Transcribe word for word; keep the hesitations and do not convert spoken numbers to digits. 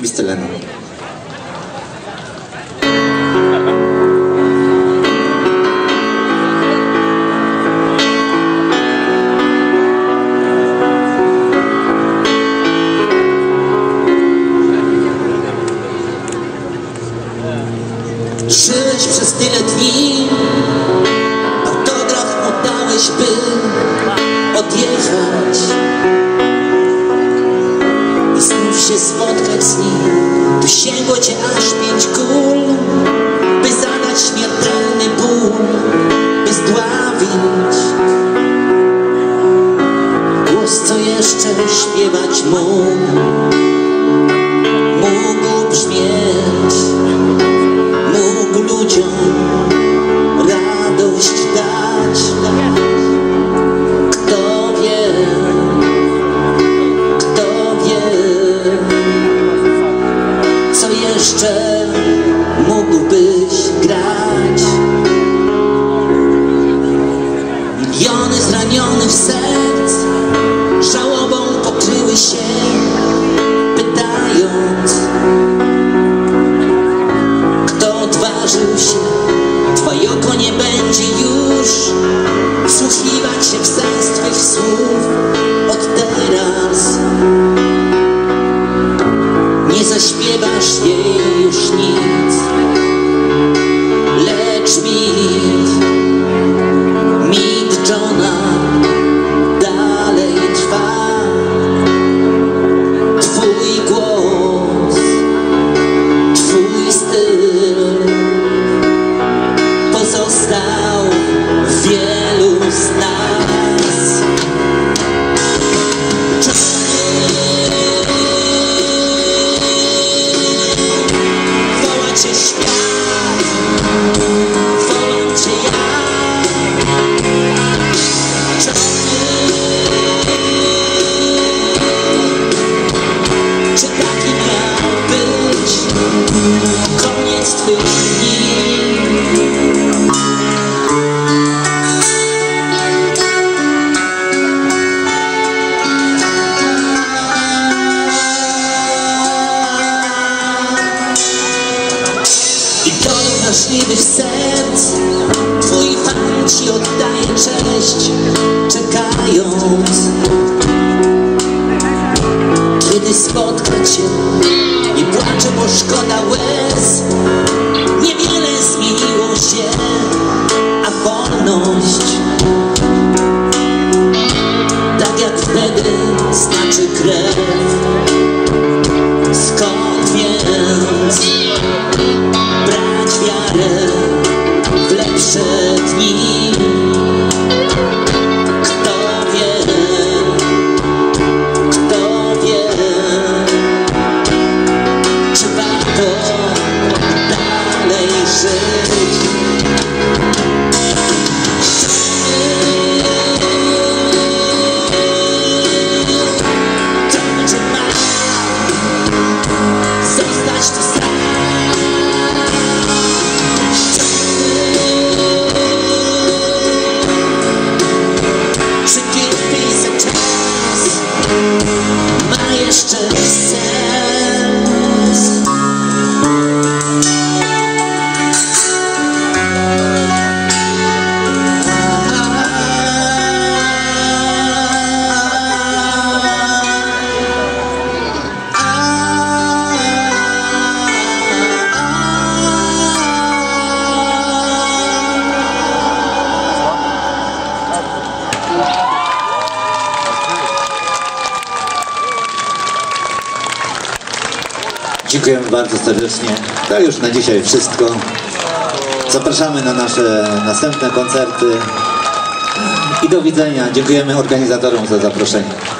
mister Lennon. Żyłeś przez tyle dni, autograf mu dałeś, by odjechać i znów się spotkać z nim. Dosięgło cię aż pięć kul, by zadać śmiertelny ból, by zdławić głos, co jeszcze śpiewać mógł. Jeszcze mógłbyś grać. Miliony zranionych serc żałobą pokryły się, pytając, kto odważył się. Twoje oko nie będzie już wsłuchiwać się w sens twych słów. Od teraz nie zaśpiewasz jej już nic, lecz mit, mit Johna dalej trwa. Twój głos, twój styl pozostał w wielu z nas. Wołam cię świat, wołam cię ja, Johnny. Czy taki miał być koniec twych dni? Wrażliwych serc twój fan ci oddaje cześć, czekając, kiedy spotkać się. Nie płacze, bo szkoda łez. Niewiele zmieniło się, a wolność, tak jak wtedy, znaczy krew. Skąd więc brać wiarę w lepsze dni? Kto wie, kto wie, czy warto dalej żyć? Dziękujemy bardzo serdecznie. To już na dzisiaj wszystko. Zapraszamy na nasze następne koncerty i do widzenia. Dziękujemy organizatorom za zaproszenie.